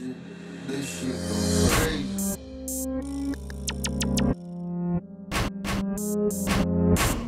ready, this shit go crazy.